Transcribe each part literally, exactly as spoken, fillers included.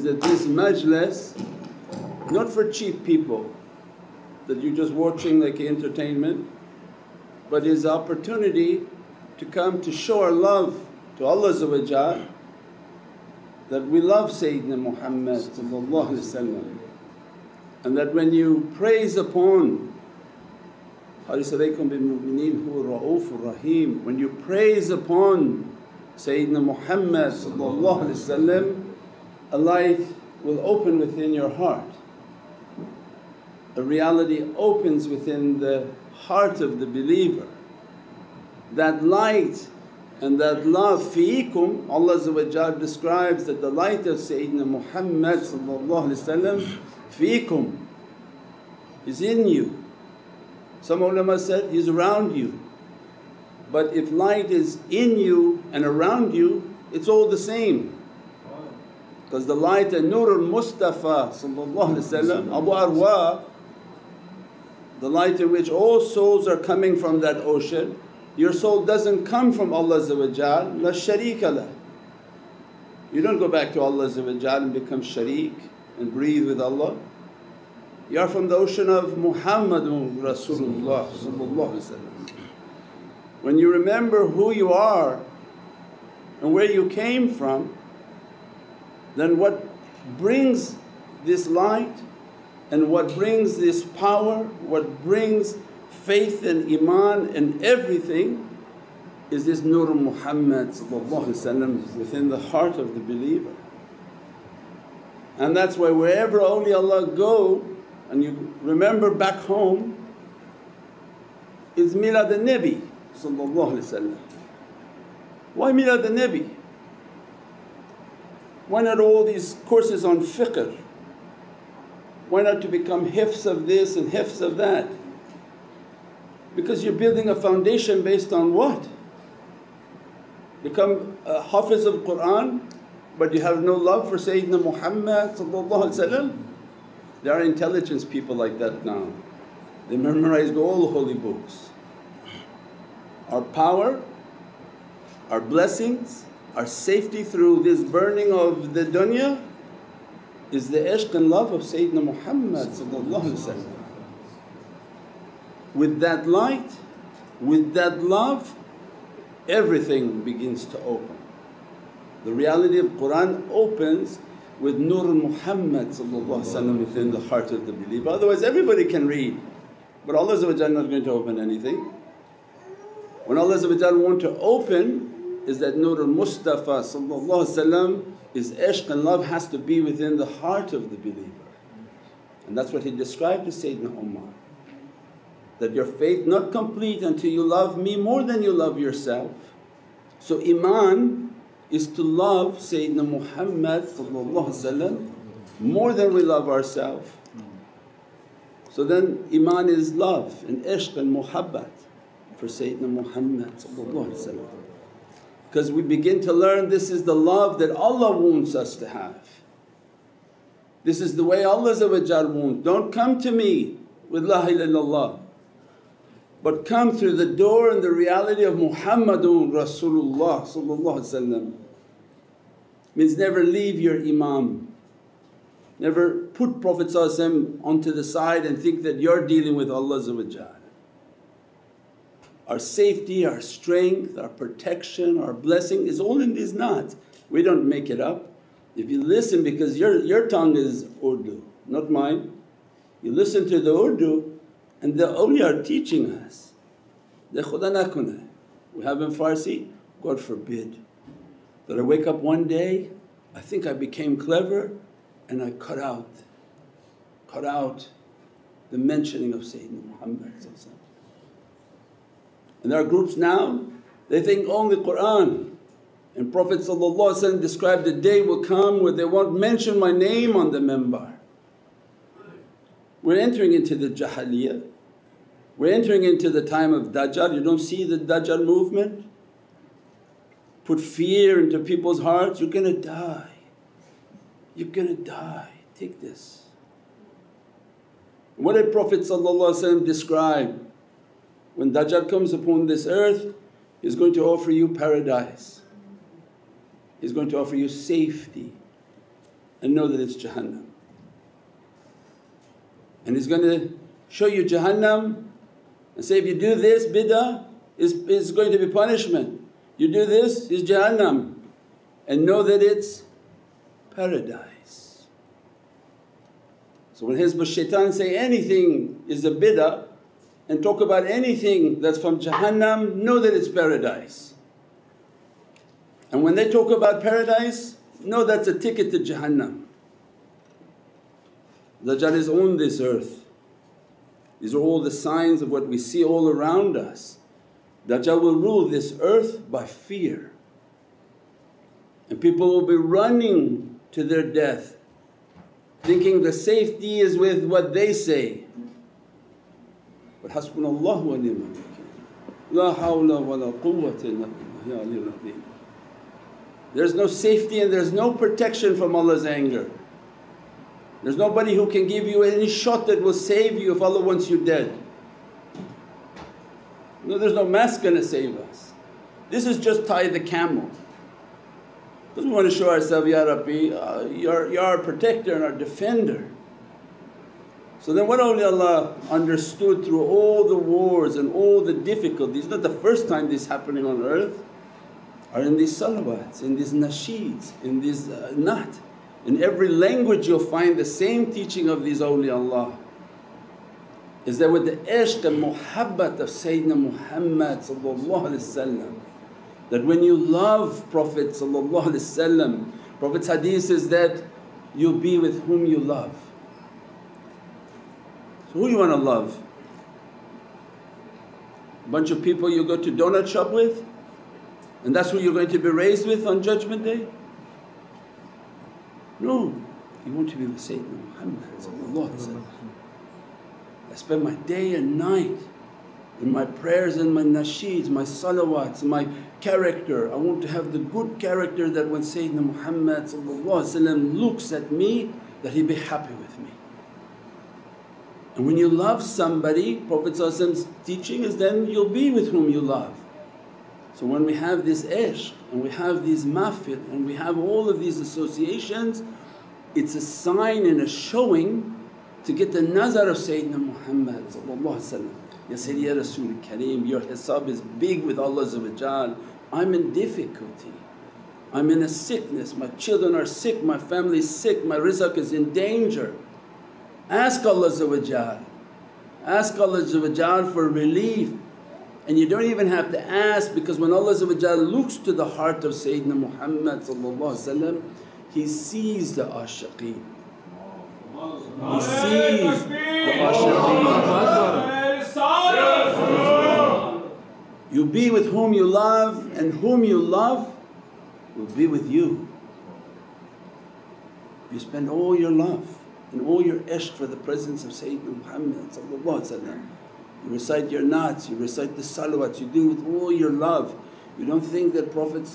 is that this majlis, not for cheap people that you're just watching like entertainment, but is opportunity to come to show our love to Allah that we love Sayyidina Muhammad, and that when you praise upon Hadith alaykum bil mu'mineen huwa ra'ufur raheem, when you praise upon Sayyidina Muhammad, a light will open within your heart, a reality opens within the heart of the believer. That light and that love, fiikum, Allah describes that the light of Sayyidina Muhammad fiikum is in you. Some ulama said he's around you, but if light is in you and around you, it's all the same. Because the light of Nurul Mustafa Abu Arwa, the light in which all souls are coming from that ocean, your soul doesn't come from Allah la sharika lah. You don't go back to Allah and become sharik and breathe with Allah. You are from the ocean of Muhammadun Rasulullah. When you remember who you are and where you came from, then what brings this light and what brings this power, what brings faith and iman and everything, is this Nur Muhammad within the heart of the believer. And that's why wherever awliyaullah go and you remember back home, is Milad al-Nabi. Why Milad al-Nabi? Why not all these courses on fiqh? Why not to become hifz of this and hifz of that? Because you're building a foundation based on what? Become a hafiz of Qur'an, but you have no love for Sayyidina Muhammad. There are intelligence people like that now. They memorized all the holy books. Our power, our blessings, our safety through this burning of the dunya is the ishq and love of Sayyidina Muhammad. With that light, with that love, everything begins to open. The reality of Qur'an opens with Nur Muhammad within the heart of the believer. Otherwise everybody can read, but Allah is not going to open anything. When Allah wants to open, is that Nur Mustafa is ishq and love has to be within the heart of the believer. And that's what he described to Sayyidina Umar, that your faith not complete until you love me more than you love yourself. So iman is to love Sayyidina Muhammad more than we love ourselves. So then iman is love and ishq and muhabbat for Sayyidina Muhammad. Because we begin to learn this is the love that Allah wants us to have. This is the way Allah wants. Don't come to me with La Ilaha Illallah, but come through the door and the reality of Muhammadun Rasulullah. Means never leave your imam. Never put Prophet onto the side and think that you're dealing with Allah. Our safety, our strength, our protection, our blessing is all in these naat. We don't make it up. If you listen, because your, your tongue is Urdu, not mine. You listen to the Urdu and the awliya are teaching us. De khuda na kune. We have in Farsi, God forbid that I wake up one day, I think I became clever and I cut out, cut out the mentioning of Sayyidina Muhammad. And there are groups now, they think only Qur'an, and Prophet described the day will come where they won't mention my name on the minbar. We're entering into the Jahiliyyah, we're entering into the time of Dajjal. You don't see the Dajjal movement? Put fear into people's hearts, you're gonna die, you're gonna die, take this. What did Prophet describe? When Dajjal comes upon this earth, he's going to offer you paradise, he's going to offer you safety, and know that it's Jahannam. And he's going to show you Jahannam and say, if you do this bid'ah, it's, it's going to be punishment. You do this, it's Jahannam. And know that it's paradise. So when Hizbush Shaitan say anything is a bid'ah and talk about anything that's from Jahannam, know that it's paradise. And when they talk about paradise, know that's a ticket to Jahannam. Dajjal is on this earth. These are all the signs of what we see all around us. Dajjal will rule this earth by fear, and people will be running to their death thinking the safety is with what they say. But hasbunallahu wa ni'mal wakeel, la hawla wa la quwwata illa billah. There's no safety and there's no protection from Allah's anger. There's nobody who can give you any shot that will save you if Allah wants you dead. No, there's no mask going to save us. This is just tie the camel. Because we want to show ourselves, Ya Rabbi, uh, you're, you're our protector and our defender. So then what awliyaullah understood through all the wars and all the difficulties, not the first time this is happening on earth, are in these salawats, in these nasheeds, in these uh, naat. In every language you'll find the same teaching of these awliyaullah, is that with the ishq and muhabbat of Sayyidina Muhammad, that when you love Prophet, Prophet's hadith is that you'll be with whom you love. So who you want to love? A bunch of people you go to donut shop with, and that's who you're going to be raised with on Judgment Day? No, you want to be with Sayyidina Muhammad. I spend my day and night in my prayers and my nasheeds, my salawats, my character. I want to have the good character that when Sayyidina Muhammad looks at me, that he be happy with me. And when you love somebody, Prophet's teaching is then you'll be with whom you love. So when we have this ishq and we have these mahfil and we have all of these associations, it's a sign and a showing to get the nazar of Sayyidina Muhammad. Ya Sayyidi Ya Rasul Kareem, your hisab is big with Allah. I'm in difficulty, I'm in a sickness, my children are sick, my family is sick, my rizq is in danger. Ask Allah, ask Allah for relief. And you don't even have to ask, because when Allah looks to the heart of Sayyidina Muhammad, He sees the ashiqeen. He sees the ashiqeen. You be with whom you love, and whom you love will be with you. You spend all your love and all your ishq for the presence of Sayyidina Muhammad. You recite your naats, you recite the salawats, you do with all your love. You don't think that Prophet is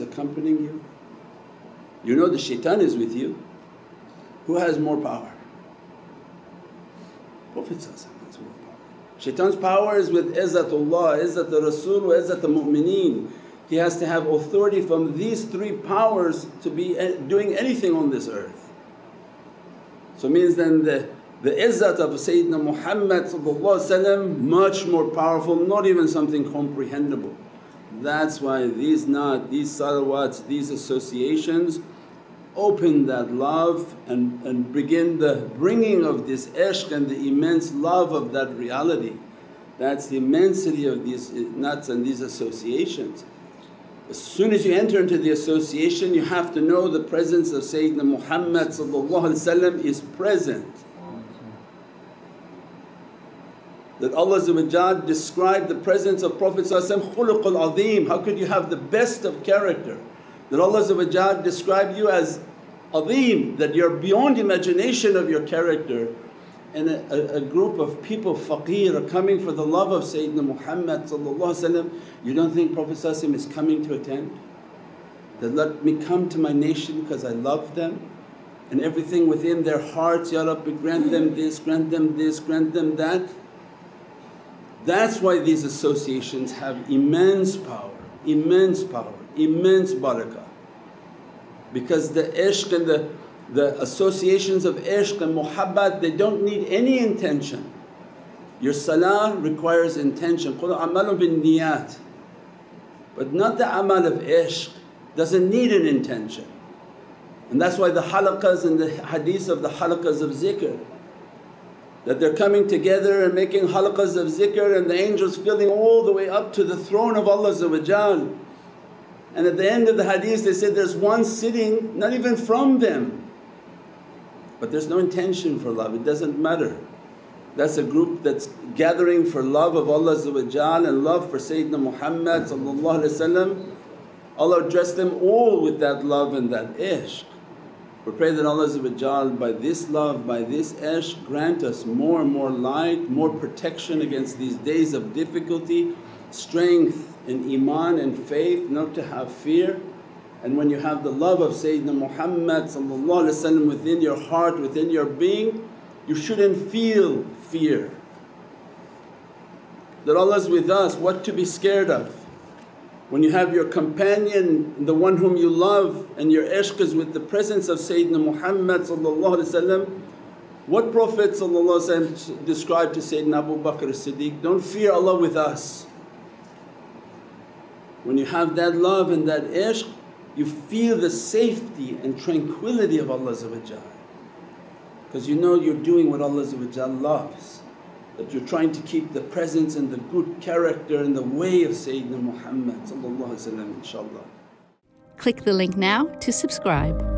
accompanying you. You know the shaitan is with you. Who has more power? Prophet has more power. Shaitan's power is with izzatullah, izzat al-rasul wa izzat al-mu'mineen. He has to have authority from these three powers to be doing anything on this earth. So it means then the The izzat of Sayyidina Muhammad much more powerful, not even something comprehensible. That's why these naat, these salawats, these associations open that love and, and begin the bringing of this ishq and the immense love of that reality. That's the immensity of these naats and these associations. As soon as you enter into the association, you have to know the presence of Sayyidina Muhammad is present. That Allah described the presence of Prophet khuluqul azim, how could you have the best of character? That Allah described you as azim, that you're beyond imagination of your character. And a, a, a group of people, faqir, are coming for the love of Sayyidina Muhammad. You don't think Prophet is coming to attend? That let me come to my nation because I love them. And everything within their hearts, Ya Rabbi, grant them this, grant them this, grant them that. That's why these associations have immense power, immense power, immense barakah. Because the ishq and the the associations of ishq and muhabbat, they don't need any intention. Your salah requires intention, قُلْ عَمَلُ بِالنِّيَّات, but not the amal of ishq, doesn't need an intention. And that's why the halaqas and the hadith of the halaqas of zikr, that they're coming together and making halaqas of zikr and the angels filling all the way up to the throne of Allah. And at the end of the hadith they said there's one sitting not even from them, but there's no intention for love, it doesn't matter. That's a group that's gathering for love of Allah and love for Sayyidina Muhammad. Allah dressed them all with that love and that ishq. We pray that Allah by this love, by this ishq, grant us more and more light, more protection against these days of difficulty, strength and iman and faith, not to have fear. And when you have the love of Sayyidina Muhammad within your heart, within your being, you shouldn't feel fear. That Allah's with us, what to be scared of? When you have your companion, the one whom you love, and your ishq is with the presence of Sayyidina Muhammad, what Prophet described to Sayyidina Abu Bakr as-Siddiq, don't fear Allah with us. When you have that love and that ishq, you feel the safety and tranquility of Allah. Because you know you're doing what Allah loves, that you're trying to keep the presence and the good character and the way of Sayyidina Muhammad, inshaAllah. Click the link now to subscribe.